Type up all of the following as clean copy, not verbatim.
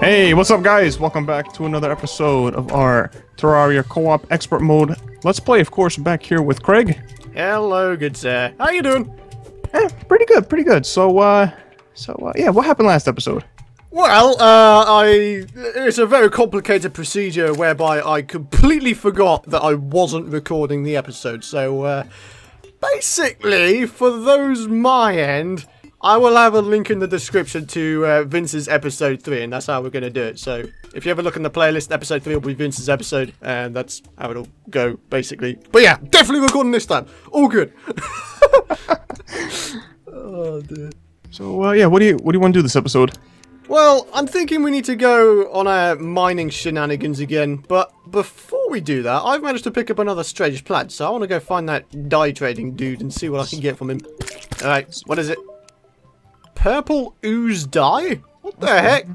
Hey, what's up guys? Welcome back to another episode of our Terraria co-op expert mode. Let's play, of course, back here with Craig. Hello, good sir. How you doing? Eh, pretty good, pretty good. So, yeah, what happened last episode? Well, it's a very complicated procedure whereby I completely forgot that I wasn't recording the episode. So, basically, for those my end, I will have a link in the description to Vince's episode 3, and that's how we're going to do it. So, if you ever look in the playlist, episode 3 will be Vince's episode, and that's how it'll go, basically. But yeah, definitely recording this time. All good. Oh, dear. So, yeah, what do you want to do this episode? Well, I'm thinking we need to go on our mining shenanigans again, but before we do that, I've managed to pick up another strange plant, so I want to go find that dye trading dude and see what I can get from him. Alright, what is it? Purple ooze dye? What the heck?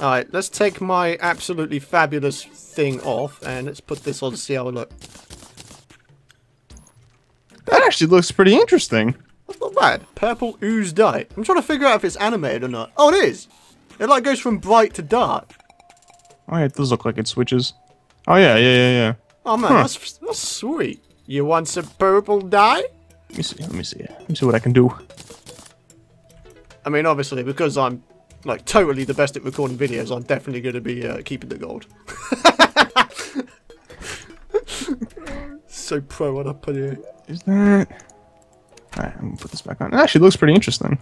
Alright, let's take my absolutely fabulous thing off, and let's put this on to see how it looks. That actually looks pretty interesting. That's not bad. Purple ooze dye. I'm trying to figure out if it's animated or not. Oh, it is! It, like, goes from bright to dark. Oh, yeah, it does look like it switches. Oh, yeah. Oh, man, that's sweet. You want some purple dye? Let me see what I can do. I mean, obviously, because I'm, like, totally the best at recording videos, I'm definitely going to be keeping the gold. So pro, what I put here. Is that... Alright, I'm gonna put this back on. It actually looks pretty interesting.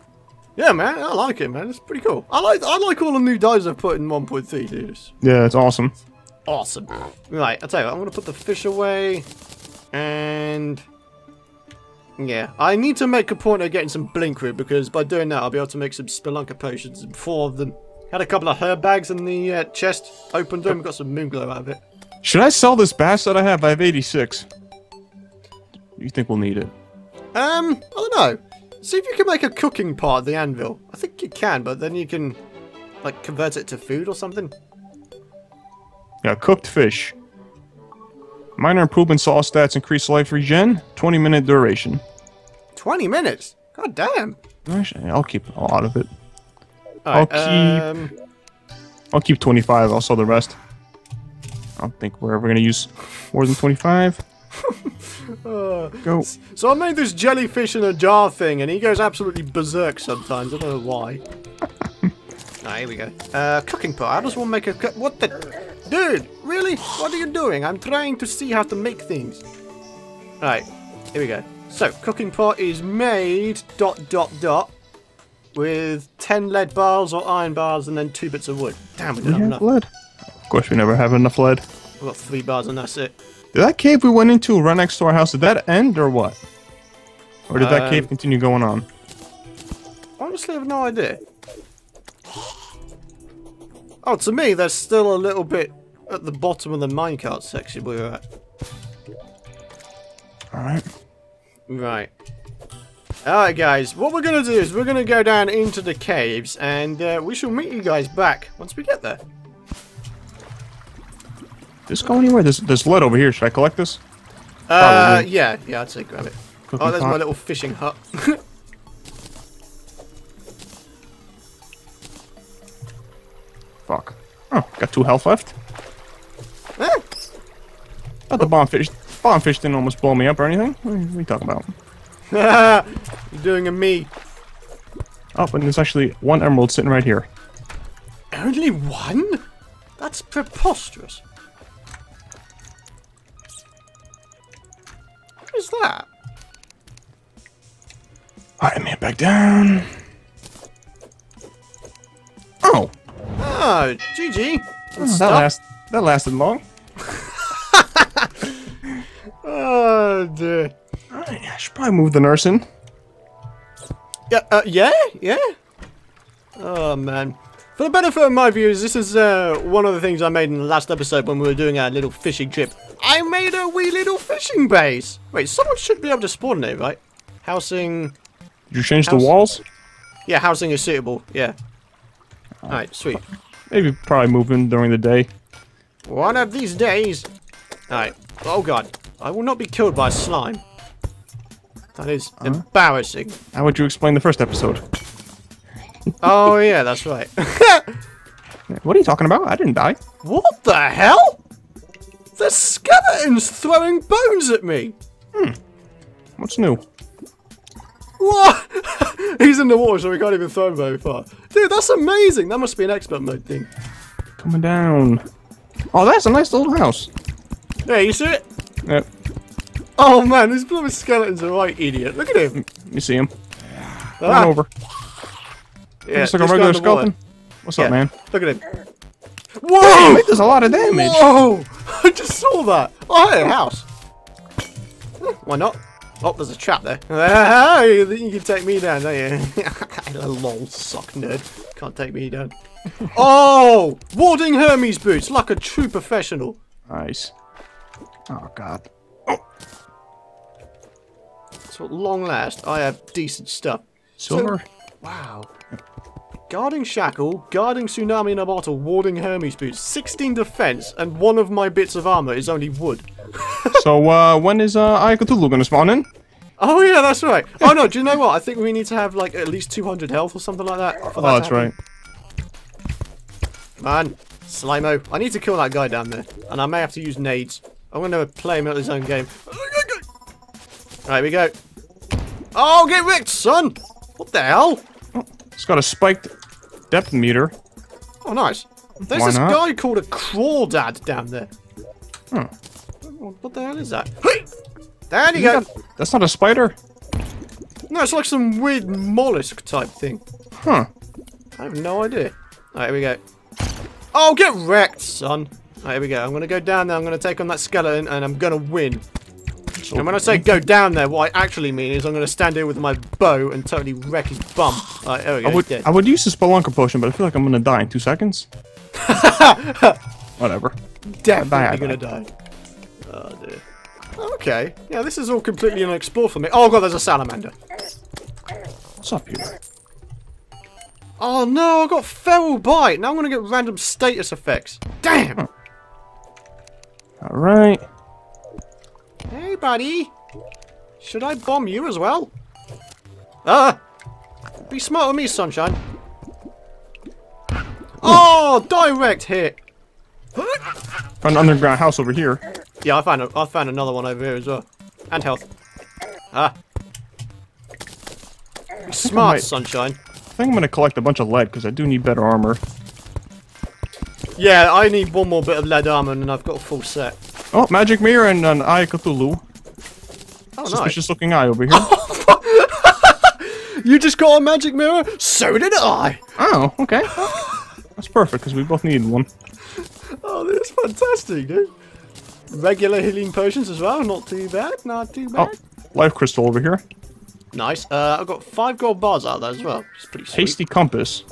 Yeah, man, I like it, man. It's pretty cool. I like all the new dyes I've put in 1.3, dude. Yeah, it's awesome. Awesome. Right, I'll tell you what, I'm gonna put the fish away, and yeah, I need to make a point of getting some blink root because by doing that, I'll be able to make some spelunker potions. 4 of them. Had a couple of herb bags in the chest. Opened them, got some moonglow out of it. Should I sell this bass that I have? I have 86. You think we'll need it? I don't know. See if you can make a cooking part of the anvil. I think you can, but then you can, like, convert it to food or something. Yeah, cooked fish. Minor improvement sauce stats increase life regen. 20-minute duration. 20 minutes? God damn. Actually, I'll keep a lot of it. Right, I'll keep 25. I'll sell the rest. I don't think we're ever going to use more than 25. Go. So I made this jellyfish in a jar thing, and he goes absolutely berserk sometimes. I don't know why. Ah, here we go. Cooking pot. I just want to make a what the? Dude, really? What are you doing? I'm trying to see how to make things. Alright, here we go. So, cooking pot is made ... with 10 lead bars or iron bars, and then 2 bits of wood. Damn, we don't have enough lead. Of course, we never have enough lead. We've got 3 bars, and that's it. Did that cave we went into right next to our house, did that end or what? Or did that cave continue going on? Honestly, I have no idea. Oh, to me, there's still a little bit at the bottom of the minecart section we were at. Alright. Right. Alright, guys, what we're going to do is we're going to go down into the caves, and we shall meet you guys back once we get there. Does this go anywhere? There's lead over here. Should I collect this? Probably. Yeah, I'd say grab it. Cooking oh, there's pot. My little fishing hut. Fuck. Oh, got 2 health left. Eh? Not the bombfish. Bombfish didn't almost blow me up or anything. What are you talking about? You're doing a me. Oh, and there's actually 1 emerald sitting right here. Only 1? That's preposterous. Is that? Alright, man, back down. Oh! Oh, GG! Oh, that lasted long. Oh, dear. Alright, I should probably move the nurse in. Yeah, yeah? Oh, man. For the benefit of my viewers, this is one of the things I made in the last episode when we were doing our little fishing trip. I made a wee little fishing base! Wait, someone should be able to spawn there, right? Housing... Did you change the walls? Yeah, housing is suitable, yeah. Alright, sweet. Maybe probably move in during the day. One of these days! Alright, oh god. I will not be killed by a slime. That is embarrassing. How would you explain the first episode? Oh yeah, that's right. What are you talking about? I didn't die. What the hell? There's skeletons throwing bones at me. Hmm. What's new? What? He's in the water, so we can't even throw him very far. Dude, that's amazing. That must be an expert mode thing. Coming down. Oh, that's a nice little house. Yeah, you see it? Yep. Oh man, these blooming skeletons are right idiot. Look at him. You see him? Run over. Yeah, just like a regular skeleton. What's up, man? Look at him. Whoa! Hey, there's a lot of damage. Whoa! I just saw that. Oh, hey, a house. Why not? Oh, there's a trap there. You can take me down, don't you? Lol, suck nerd. Can't take me down. Oh! Warding Hermes boots, like a true professional. Nice. Oh, God. Oh. So at long last, I have decent stuff. Silver. So, wow. Guarding Shackle, Guarding Tsunami in a Bottle, Warding Hermes boots. 16 defense, and one of my bits of armor is only wood. So, when is Eye of Cthulhu going to spawn in? Oh, yeah, that's right. Oh, no, do you know what? I think we need to have, like, at least 200 health or something like that. Oh, that's right. Man, Slimo. I need to kill that guy down there, and I may have to use nades. I'm going to play him at his own game. Right, we go. Oh, get wrecked, son! What the hell? Oh, it's got a spiked depth meter. Oh, nice. There's this guy called a Crawdad down there. Hmm. What the hell is that? There you go. That's not a spider. No, it's like some weird mollusk type thing. Huh. I have no idea. Alright, here we go. Oh, get wrecked, son. Alright, here we go. I'm going to go down there. I'm going to take on that skeleton and I'm going to win. And when I say go down there, what I actually mean is I'm going to stand here with my bow and totally wreck his bum. Alright, there we go. I would use the Spelunker potion, but I feel like I'm going to die in 2 seconds. Whatever. Definitely going to die. Oh, dear. Okay. Yeah, this is all completely unexplored for me. Oh, God, there's a salamander. What's up here? Oh, no, I got feral bite. Now I'm going to get random status effects. Damn! All right. Hey, buddy. Should I bomb you as well? Be smart with me, sunshine. Oh, direct hit. Found an underground house over here. Yeah, I found another one over here as well. And health. Ah. Smart, sunshine. I think I'm going to collect a bunch of lead, because I do need better armor. Yeah, I need one more bit of lead armor, and I've got a full set. Oh, magic mirror and an Eye of Cthulhu. Oh, nice. Suspicious looking eye over here. You just got a magic mirror? So did I! Oh, okay. That's perfect, because we both need one. Oh, that's fantastic, dude. Regular healing potions as well, not too bad, not too bad. Oh, life crystal over here. Nice. I've got 5 gold bars out of that as well. It's pretty sweet. Hasty compass.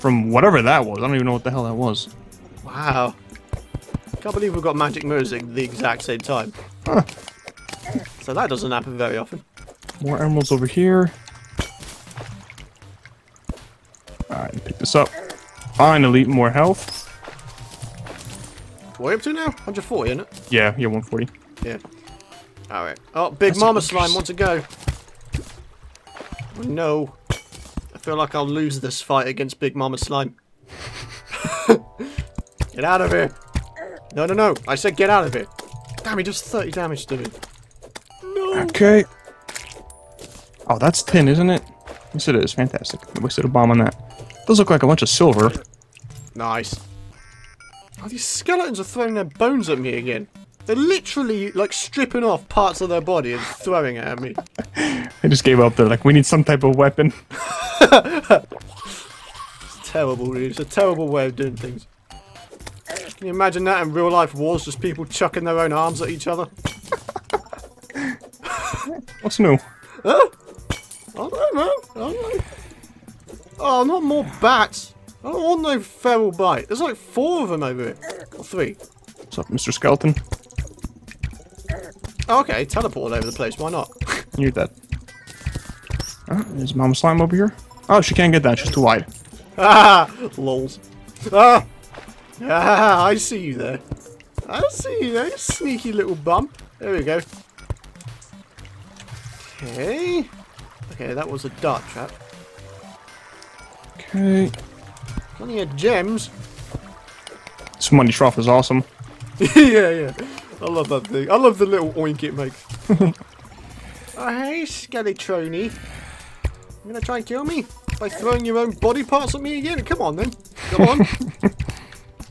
From whatever that was. I don't even know what the hell that was. Wow. Can't believe we've got magic mirrors at the exact same time. Huh. So that doesn't happen very often. More emeralds over here. Alright, pick this up. Finally, more health. What are you up to now? 140, isn't it? Yeah, yeah, 140. Yeah. Alright. Oh, Big Mama Slime wants to go. No. I feel like I'll lose this fight against Big Mama Slime. Get out of here. No, no, no. I said get out of here. Damn, he does 30 damage to me. No. Okay. Oh, that's tin, isn't it? Yes, it is. Fantastic. I wasted a bomb on that. Does look like a bunch of silver. Nice. Oh, these skeletons are throwing their bones at me again. They're literally, like, stripping off parts of their body and throwing it at me. I just gave up. They're like, we need some type of weapon. It's terrible, dude. It's a terrible way of doing things. Can you imagine that in real-life wars? Just people chucking their own arms at each other? What's new? Huh? I don't know, man. I don't know. Oh, not more bats. I don't want no feral bite. There's like 4 of them over here. Or 3. What's up, Mr. Skeleton? Oh, okay, teleport over the place. Why not? You're dead. Oh, there's Mama Slime over here. Oh, she can't get that. She's too wide. Ah, lols. Ah, I see you there. I see you there, you sneaky little bump. There we go. Okay. Okay, that was a dart trap. Okay. Plenty of gems. Some money trough is awesome. yeah. I love that thing. I love the little oink it makes. Oh, hey, Skeletroni. You gonna try and kill me by throwing your own body parts at me again? Come on, then. Come on.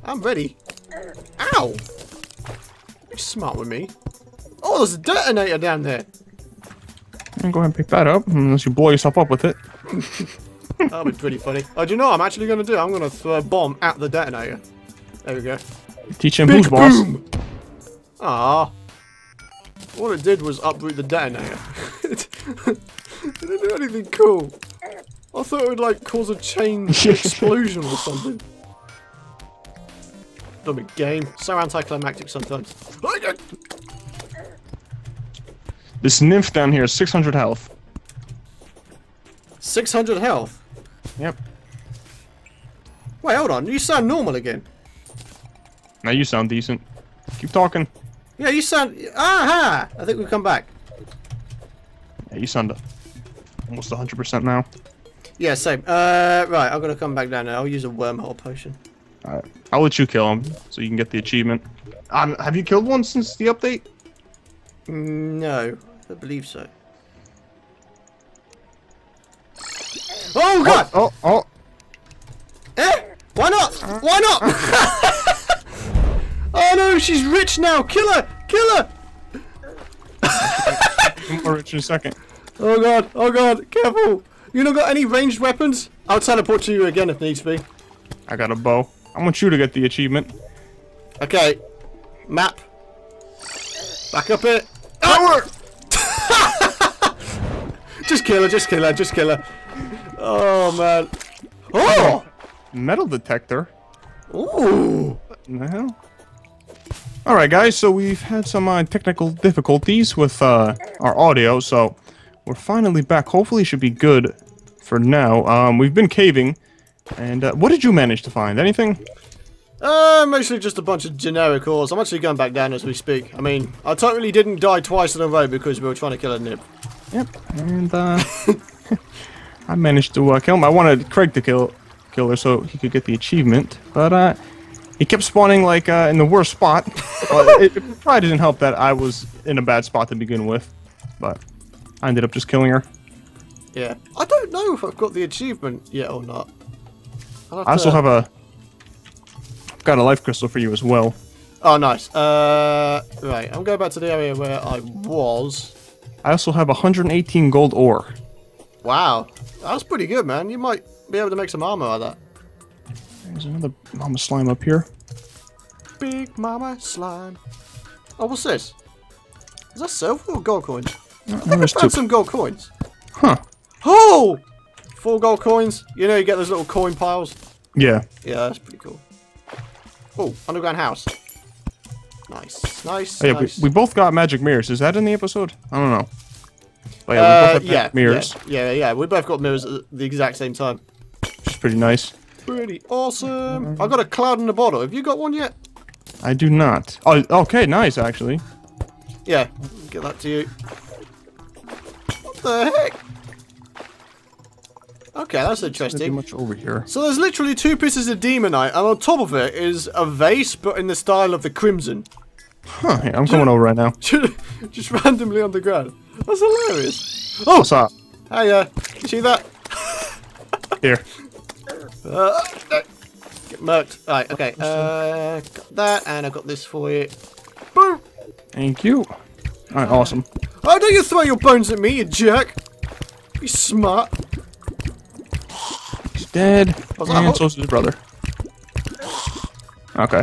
I'm ready. Ow! You're smart with me. Oh, there's a detonator down there. Go ahead and pick that up, unless you blow yourself up with it. That'll be pretty funny. Oh, do you know what I'm actually going to do? I'm going to throw a bomb at the detonator. There we go. Teach him who's boss. Aww. All it did was uproot the detonator. It didn't do anything cool. I thought it would, like, cause a chain explosion or something. Dumb game. So anticlimactic sometimes. This nymph down here is 600 health. 600 health? Yep. Wait, hold on. You sound normal again. Now you sound decent. Keep talking. Yeah, you sound... Aha! I think we've come back. Yeah, you sound almost 100% now. Yeah, same. Right, I've got to come back down now. I'll use a wormhole potion. Alright. I'll let you kill him, so you can get the achievement. Have you killed one since the update? No. I believe so. Oh god! Oh! Eh? Why not? Why not? Oh no, she's rich now! Kill her! Kill her! I'm rich in a second. Oh god! Oh god! Careful! You not got any ranged weapons? I'll teleport to you again if needs be. I got a bow. I want you to get the achievement. Okay. Map. Back up it. Power! Just kill her, just kill her, just kill her. Oh, man. Oh! Metal detector. Ooh! What the hell? Alright, guys, so we've had some technical difficulties with our audio, so we're finally back. Hopefully it should be good for now. We've been caving, and what did you manage to find? Anything? Mostly just a bunch of generic ores. I'm actually going back down as we speak. I mean, I totally didn't die twice in a row because we were trying to kill a nib. Yep, and I managed to kill him. I wanted Craig to kill her so he could get the achievement, but he kept spawning like in the worst spot. It probably didn't help that I was in a bad spot to begin with, but I ended up just killing her. Yeah, I don't know if I've got the achievement yet or not. I also have a... Got a life crystal for you as well. Oh, nice. Right, I'm going back to the area where I was. I also have 118 gold ore. Wow, that's pretty good, man. You might be able to make some armor out of that. There's another mama slime up here. Big mama slime. Oh, what's this? Is that silver or gold coins? I think I found some gold coins. Huh. Oh! 4 gold coins. You know, you get those little coin piles. Yeah. Yeah, that's pretty cool. Oh, underground house. Nice, nice, yeah, nice. We both got magic mirrors. Is that in the episode? I don't know. But yeah, we both got magic mirrors. Yeah, we both got mirrors at the exact same time. Which is pretty nice. Pretty awesome. I got a cloud in the bottle. Have you got one yet? I do not. Oh, okay, nice, actually. Yeah, get that to you. What the heck? Okay, that's interesting. Much over here. So there's literally 2 pieces of demonite, and on top of it is a vase, but in the style of the crimson. Huh, yeah, I'm coming over right now. Just randomly on the ground. That's hilarious. Oh, what's up? Hiya. You see that? Here. Get murked. Alright, okay. Got that, and I've got this for you. Boom! Thank you. Alright, awesome. Oh, don't you throw your bones at me, you jerk! You smart. Dead. And so is his brother. Okay.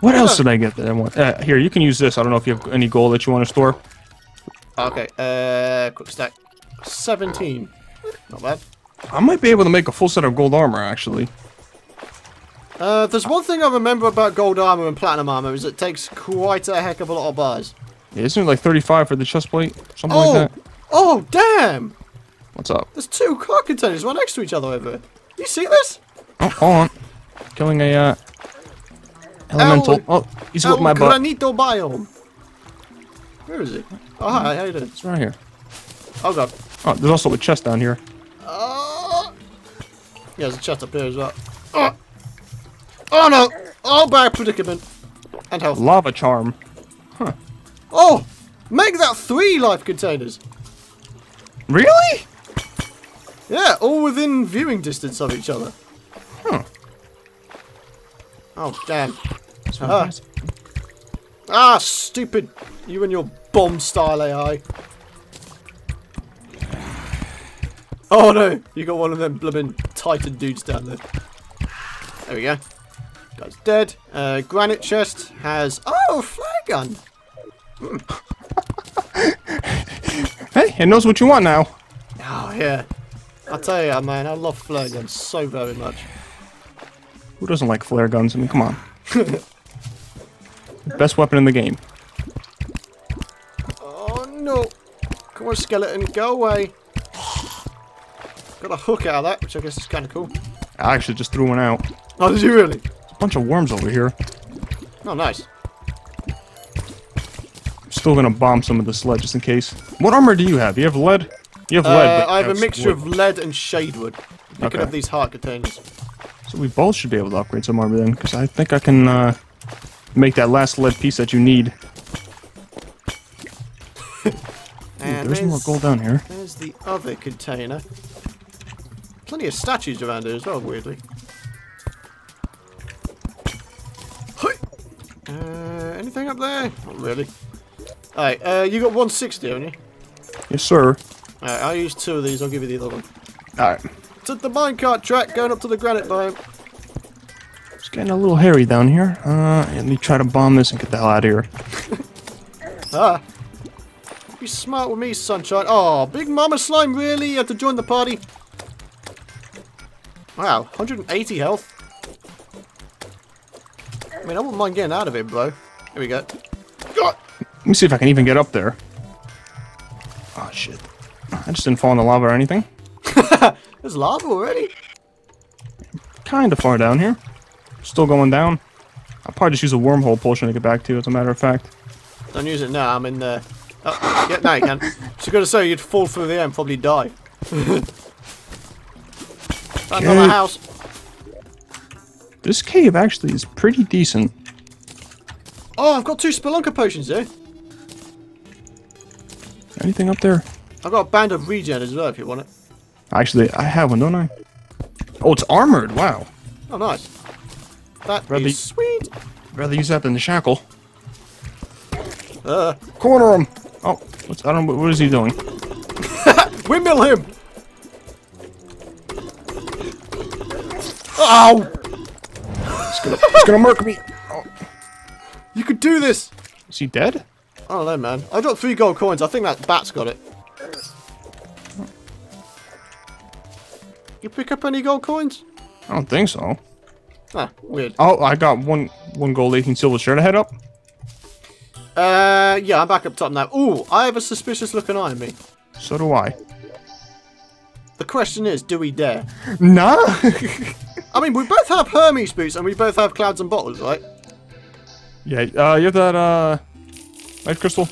What else did I get that I want? Here, you can use this. I don't know if you have any gold that you want to store. Okay. Quick stack. 17. Not bad. I might be able to make a full set of gold armor, actually. There's one thing I remember about gold armor and platinum armor is it takes quite a heck of a lot of bars. Yeah, isn't it like 35 for the chest plate? Something like that. Oh, damn! What's up? There's 2 car containers right next to each other over here. You see this? Oh, hold on. Killing a, elemental. Oh, he's with my butt. Granito biome. Where is it? Oh, hi, how you doing? It's around here. Oh, God. Oh, there's also a chest down here. Yeah, there's a chest up here as well. Oh, oh no! Oh, bad predicament. And health. Lava charm. Huh. Oh! Make that 3 life containers! Really? Yeah, all within viewing distance of each other. Huh. Oh, damn. Ah, stupid. You and your bomb-style AI. Oh, no. You got one of them blooming Titan dudes down there. There we go. Guy's dead. Granite chest has... Oh, flare gun. Hey, it knows what you want now. Oh, yeah. I tell you, man, I love flare guns so very much. Who doesn't like flare guns? I mean, come on. Best weapon in the game. Oh, no. Come on, skeleton. Go away. Got a hook out of that, which I guess is kind of cool. I actually just threw one out. Oh, did you really? There's a bunch of worms over here. Oh, nice. I'm still going to bomb some of this lead just in case. What armor do you have? You have lead? You have lead. I have a mixture of lead and shadewood. You can have these heart containers. So we both should be able to upgrade some armor then, because I think I can... make that last lead piece that you need. And ooh, there's more gold down here. There's the other container. Plenty of statues around here as well, weirdly. Anything up there? Not really. Alright, you got 160, haven't you? Yes, sir. Alright, I'll use 2 of these. I'll give you the other one. Alright. Took the minecart track going up to the granite biome. It's getting a little hairy down here. Let me try to bomb this and get the hell out of here. Be smart with me, sunshine. Oh, Big Mama Slime, really? You have to join the party? Wow, 180 health. I mean, I wouldn't mind getting out of it, bro. Here we go. God! Let me see if I can even get up there. Oh, shit. I just didn't fall in the lava or anything. There's lava already? Kinda far down here. Still going down. I'll probably just use a wormhole potion to get back to, as a matter of fact. Don't use it now, I'm in there. Oh, yeah, now you can. Just gotta say, you'd fall through the air and probably die. That's not a house. This cave actually is pretty decent. Oh, I've got 2 Spelunker potions here. Anything up there? I've got a band of regen as well if you want it. Actually, I have one, don't I? Oh, it's armored, wow. Oh, nice. That is sweet. Rather use that than the shackle. Corner him. Oh, I don't. What is he doing? Windmill him. Ow! He's gonna murk me. Oh. You could do this. Is he dead? I don't know, man. I dropped 3 gold coins. I think that bat's got it. You pick up any gold coins? I don't think so. Ah, weird. Oh, I got one gold, 18 silver shirt. I head up. Yeah, I'm back up top now. Ooh, I have a suspicious-looking eye on me. So do I. The question is, do we dare? No. I mean, we both have Hermes boots, and we both have clouds and bottles, right? Yeah. You have that life crystal.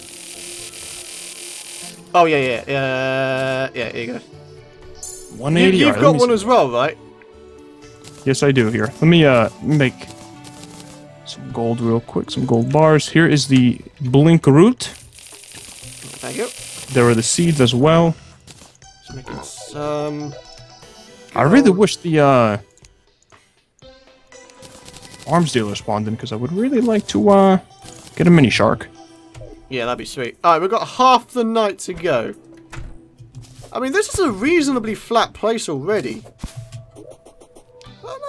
Oh yeah. Here you go. 180. You've got one as well, right? Yes, I do here. Let me make some gold real quick, some gold bars. Here is the blink root. Thank you. There are the seeds as well. Just making some... I really wish the arms dealer spawned in, because I would really like to get a mini shark. Yeah, that'd be sweet. Alright, we've got half the night to go. I mean, this is a reasonably flat place already.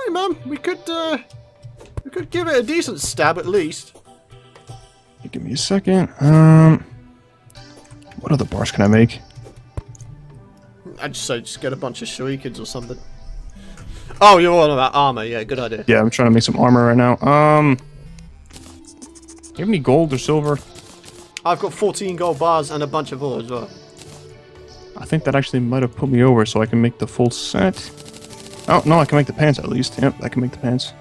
Hey, man, we could give it a decent stab at least. Give me a second. What other bars can I make? I'd say just get a bunch of shurikens or something. Oh, you're all about armor. Yeah, good idea. Yeah, I'm trying to make some armor right now. You have any gold or silver? I've got 14 gold bars and a bunch of ore as well. I think that actually might have put me over, so I can make the full set. Oh, no, I can make the pants at least. Yep, I can make the pants.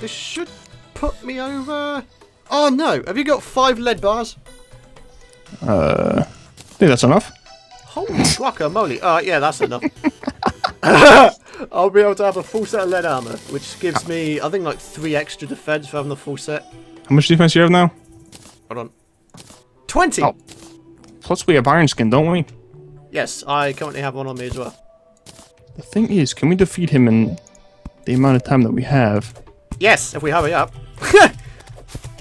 This should put me over... Oh, no! Have you got 5 lead bars? I think that's enough. Holy guacamole! Moly. Alright, yeah, that's enough. I'll be able to have a full set of lead armor, which gives me, I think, like 3 extra defense for having the full set. How much defense do you have now? Hold on. 20! Oh. Plus we have iron skin, don't we? Yes, I currently have one on me as well. The thing is, can we defeat him in the amount of time that we have? Yes, if we hurry up. Here,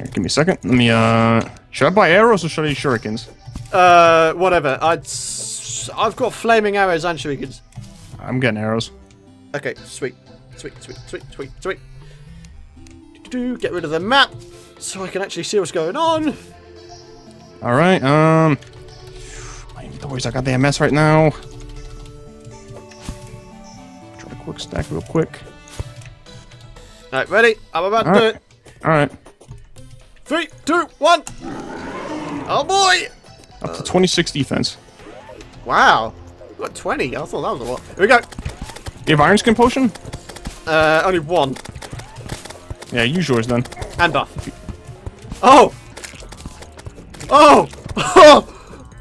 give me a second. Let me, should I buy arrows or should I use shurikens? Whatever. I've got flaming arrows and shurikens. I'm getting arrows. Okay, sweet. Sweet, sweet, sweet, sweet, sweet. Get rid of the map so I can actually see what's going on. Alright, my inventory's a goddamn mess right now. Try to quick stack real quick. Alright, ready? I'm about to do it. Alright. 3, 2, 1. Oh boy! Up to 26 defense. Wow. You got 20. I thought that was a lot. Here we go. Do you have iron skin potion? Only one. Yeah, use yours then. And buff. Oh! Oh! Oh!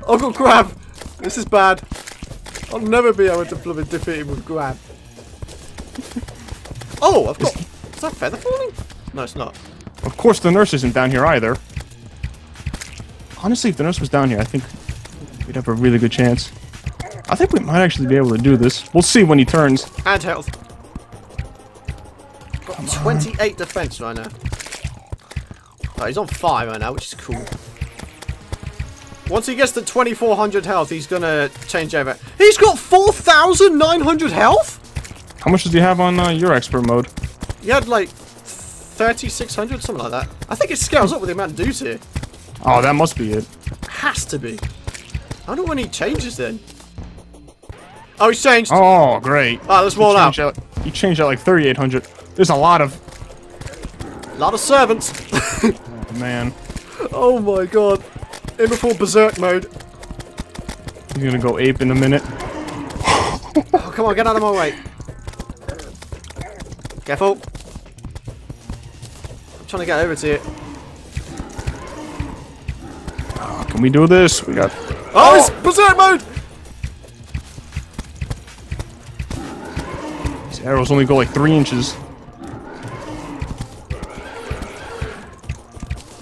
I've got grab! This is bad. I'll never be able to defeat him with grab. Oh, I've got... Is that feather falling? No, it's not. Of course the nurse isn't down here either. Honestly, if the nurse was down here, I think we'd have a really good chance. I think we might actually be able to do this. We'll see when he turns. And health. 28 defense right now. Oh, he's on 5 right now, which is cool. Once he gets to 2400 health, he's gonna change over. He's got 4900 health? How much does he have on your expert mode? He had like 3600, something like that. I think it scales up with the amount of dudes here. Oh, that must be it. Has to be. I wonder when he changes then. Oh, he's changed. Oh, great. Alright, let's roll out. He changed at like 3800. There's a lot of servants. Oh, man. Oh my god. In before berserk mode. He's gonna go ape in a minute. Oh, come on, get out of my way. Careful. I'm trying to get over to you. Oh, can we do this? We got. Oh, oh, it's berserk mode. These arrows only go like 3 inches.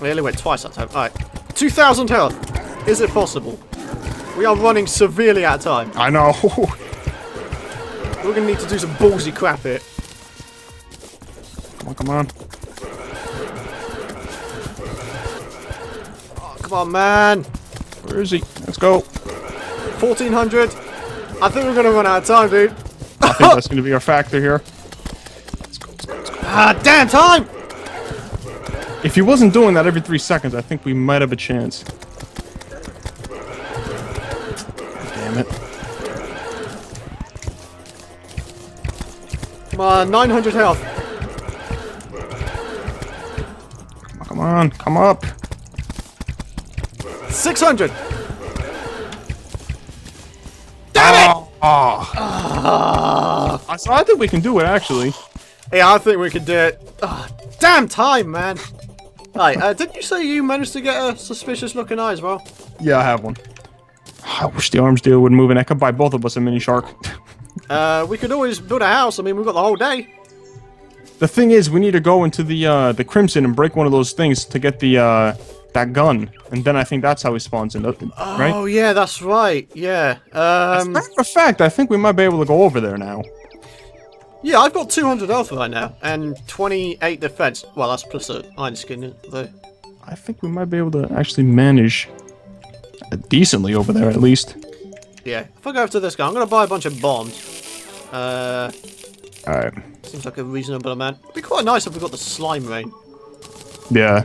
We only went twice that time. Alright. 2000 health. Is it possible? We are running severely out of time. I know. We're going to need to do some ballsy crap here. Come on, come on. Oh, come on, man. Where is he? Let's go. 1400. I think we're going to run out of time, dude. I think that's going to be our factor here. Let's go, let's go, let's go. Ah, damn time! If he wasn't doing that every 3 seconds, I think we might have a chance. Damn it. Come on, 900 health. Come on, come on, come up. 600! Damn it! Oh. Oh. So I think we can do it, actually. Yeah, I think we can do it. Oh, damn time, man! Right, didn't you say you managed to get a suspicious looking eye as well? Yeah, I have one. I wish the arms dealer would move in. I could buy both of us a mini shark. We could always build a house. I mean, we've got the whole day. The thing is, we need to go into the Crimson and break one of those things to get the that gun. And then I think that's how he spawns in, right? Oh, yeah, that's right. Yeah. As a matter of fact, I think we might be able to go over there now. Yeah, I've got 200 health right now, and 28 defense. Well, that's plus an iron skin, though. I think we might be able to actually manage decently over there, at least. Yeah, if I go after this guy, I'm going to buy a bunch of bombs. Alright. Seems like a reasonable amount. It'd be quite nice if we got the slime rain. Yeah.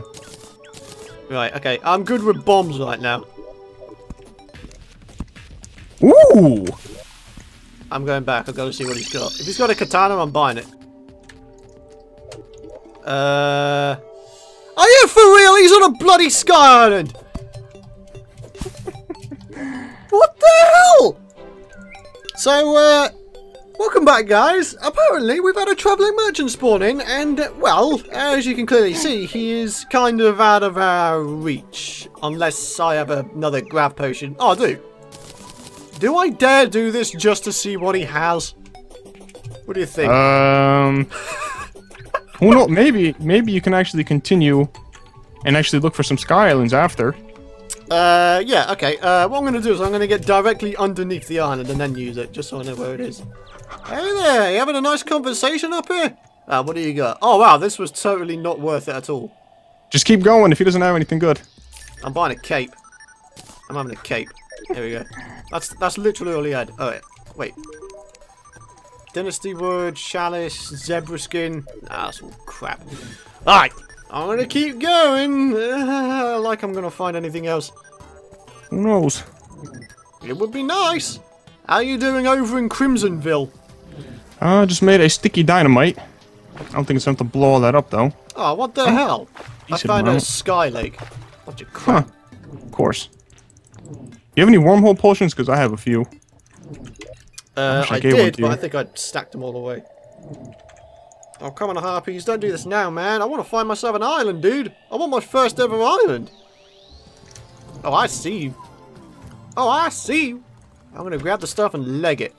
Right, okay, I'm good with bombs right now. Ooh! I'm going back. I've got to see what he's got. If he's got a katana, I'm buying it. Are you for real? He's on a bloody sky island! What the hell? So, Welcome back, guys. Apparently we've had a travelling merchant spawn in, and well, as you can clearly see, he is kind of out of our reach. Unless I have another grab potion. Oh, I do. Do I dare do this just to see what he has? What do you think? Well, no, maybe you can actually continue and actually look for some Sky Islands after. Yeah, okay. What I'm going to do is I'm going to get directly underneath the island and then use it, just so I know where it is. Hey there, you having a nice conversation up here? What do you got? Oh, wow, this was totally not worth it at all. Just keep going if he doesn't have anything good. I'm buying a cape. I'm having a cape. There we go. That's literally all he had. Oh, yeah. Wait. Dynasty Wood, Chalice, Zebra Skin. Nah, that's all crap. Alright. I'm going to keep going. Like I'm going to find anything else. Who knows? It would be nice. How are you doing over in Crimsonville? I just made a sticky dynamite. I don't think it's enough to blow all that up, though. Oh, what the hell? I found a sky lake. What you crap. Huh. Of course. You have any wormhole potions? Because I have a few. I did, but I think I stacked them all away. Oh, come on, harpies. Don't do this now, man. I want to find myself an island, dude. I want my first ever island. Oh, I see you. Oh, I see you. I'm going to grab the stuff and leg it.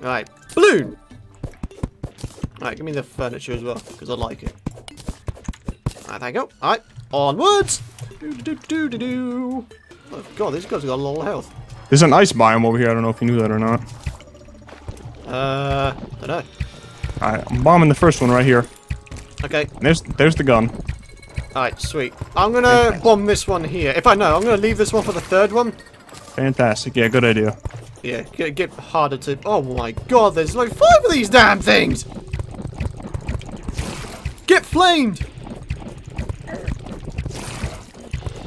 All right. Balloon. All right, give me the furniture as well, because I like it. All right, there you go. All right, onwards. Do-do-do-do-do-do. Oh, God, these guys have got a lot of health. There's an ice biome over here. I don't know if you knew that or not. I don't know. Alright, I'm bombing the first one right here. Okay. There's the gun. Alright, sweet. I'm gonna bomb this one here. If I know, I'm gonna leave this one for the third one. Fantastic. Yeah, good idea. Yeah, get harder to... Oh my God, there's like 5 of these damn things! Get flamed!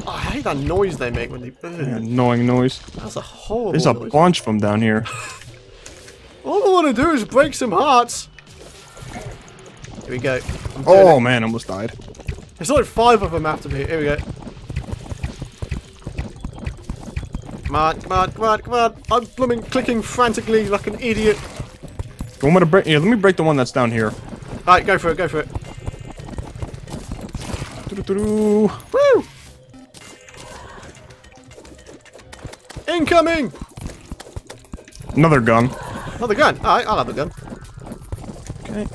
Oh, I hate that noise they make when they... Yeah, annoying noise. That's a horrible noise. There's a bunch from down here. All I want to do is break some hearts. Here we go. Oh, man, almost died. There's like 5 of them after me. Here we go. Come on, come on, come on, come on. I'm blooming clicking frantically like an idiot. You want me to break? Yeah, let me break the one that's down here. Alright, go for it, go for it. Doo-doo-doo-doo. Woo! Incoming! Another gun. Another gun? Alright, I'll have a gun. Okay.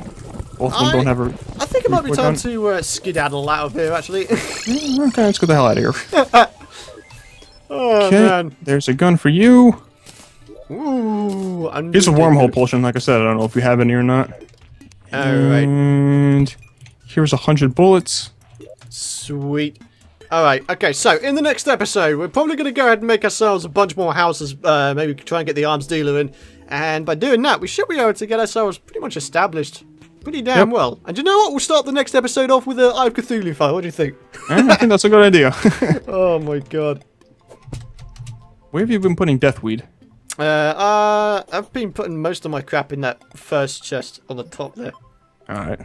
I think it might be time to skedaddle out of here, actually. Okay, let's get the hell out of here. Oh, man. There's a gun for you. Ooh, here's a wormhole potion, like I said. I don't know if you have any or not. Alright. And here's 100 bullets. Sweet. Alright, okay, so in the next episode, we're probably going to go ahead and make ourselves a bunch more houses. Maybe try and get the arms dealer in. And by doing that, we should be able to get ourselves pretty much established. Pretty damn well. And you know what? We'll start the next episode off with an Eye of Cthulhu file. What do you think? I think that's a good idea. Oh my God. Where have you been putting deathweed? I've been putting most of my crap in that first chest on the top there. Alright.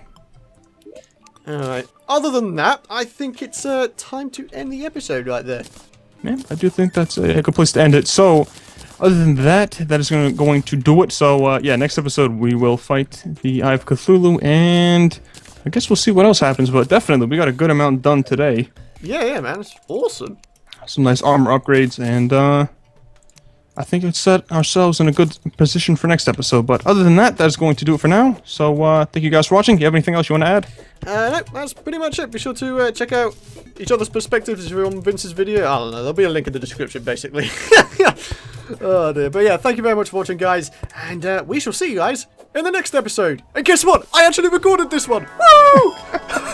Alright. Other than that, I think it's time to end the episode right there. Yeah, I do think that's a good place to end it. So... other than that, that is going to do it. So, yeah, next episode we will fight the Eye of Cthulhu, and I guess we'll see what else happens, but definitely we got a good amount done today. Yeah, yeah, man, it's awesome. Some nice armor upgrades, and I think it set ourselves in a good position for next episode. But other than that, that is going to do it for now. So, thank you guys for watching. Do you have anything else you want to add? No, that's pretty much it. Be sure to check out each other's perspectives if you're on Vince's video. I don't know, there'll be a link in the description, basically. Oh dear, but yeah, thank you very much for watching, guys, and we shall see you guys in the next episode. And guess what? I actually recorded this one! Woo!